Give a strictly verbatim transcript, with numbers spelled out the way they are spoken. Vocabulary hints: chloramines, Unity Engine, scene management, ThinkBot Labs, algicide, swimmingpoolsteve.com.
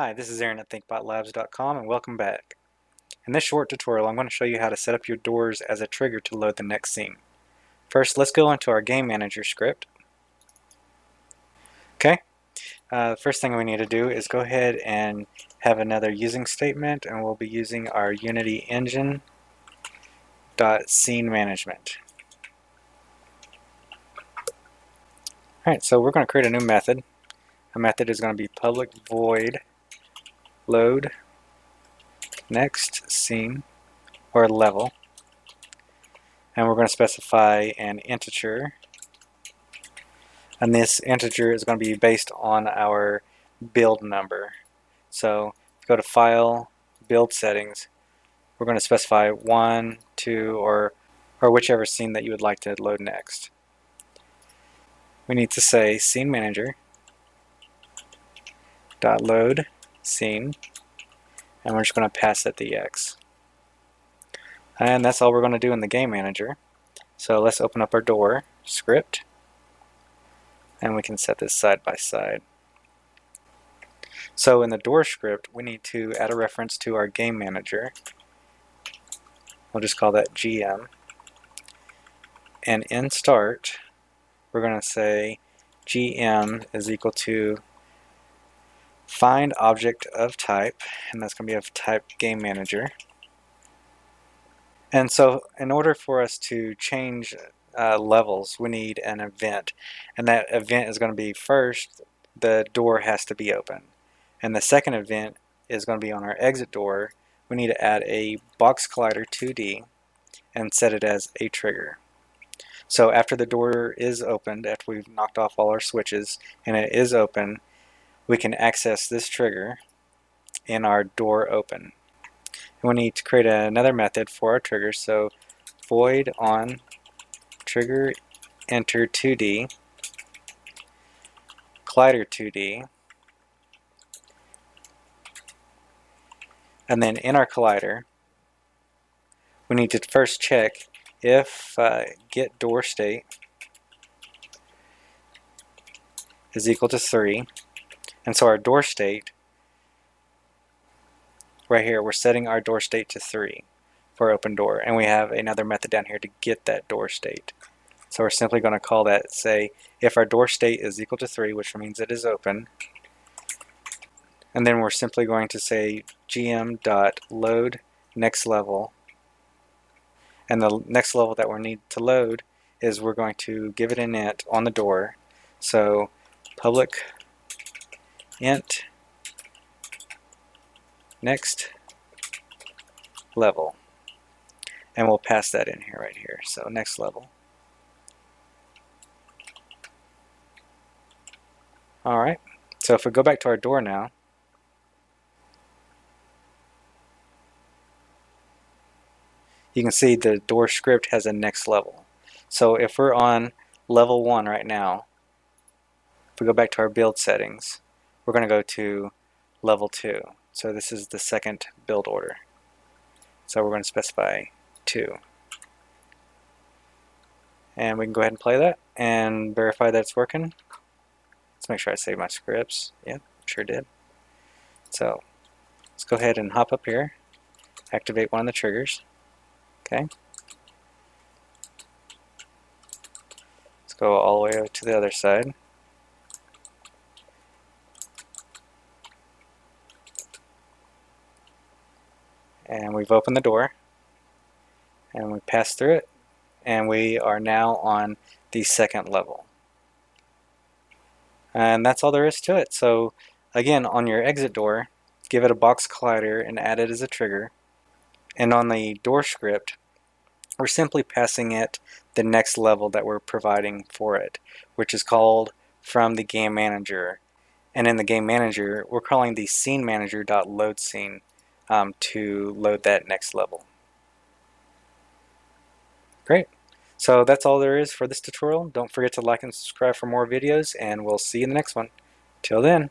Hi, this is Aaron at ThinkBotLabs dot com and welcome back. In this short tutorial I'm going to show you how to set up your doors as a trigger to load the next scene. First, let's go into our Game Manager script. Okay, uh, first thing we need to do is go ahead and have another using statement, and we'll be using our Unity Engine dot scene management. Alright, so we're going to create a new method. Our method is going to be public void load next scene or level, and we're going to specify an integer, and this integer is going to be based on our build number. So go to File, Build Settings, we're going to specify one, two, or or whichever scene that you would like to load next. We need to say scene manager dot load scene, and we're just going to pass it the X. And that's all we're going to do in the Game Manager. So let's open up our door script, and we can set this side by side. So in the door script we need to add a reference to our Game Manager. We'll just call that G M. And in start we're going to say G M is equal to find object of type, and that's going to be of type Game Manager. And so in order for us to change uh, levels, we need an event, and that event is going to be, first, the door has to be open, and the second event is going to be on our exit door. We need to add a box collider two D and set it as a trigger. So after the door is opened, after we've knocked off all our switches and it is open, we can access this trigger in our door open. And we need to create another method for our trigger, so void on trigger enter two D collider two D, and then in our collider we need to first check if uh, get door state is equal to three. And so our door state, right here, we're setting our door state to three for open door. And we have another method down here to get that door state. So we're simply going to call that, say, if our door state is equal to three, which means it is open. And then we're simply going to say G M.load next level. And the next level that we need to load is, we're going to give it an int on the door. So public int next level, and we'll pass that in here right here, so next level. Alright, so if we go back to our door now, you can see the door script has a next level. So if we're on level one right now, if we go back to our build settings, we're going to go to level two. So this is the second build order. So we're going to specify two. And we can go ahead and play that and verify that it's working. Let's make sure I save my scripts. Yep, sure did. So let's go ahead and hop up here, activate one of the triggers. Okay. Let's go all the way over to the other side. And we've opened the door, and we passed through it, and we are now on the second level. And that's all there is to it. So again, on your exit door, give it a box collider and add it as a trigger. And on the door script, we're simply passing it the next level that we're providing for it, which is called from the Game Manager. And in the Game Manager, we're calling the scene manager.loadScene Um, to load that next level. Great. So that's all there is for this tutorial. Don't forget to like and subscribe for more videos, and we'll see you in the next one. Till then.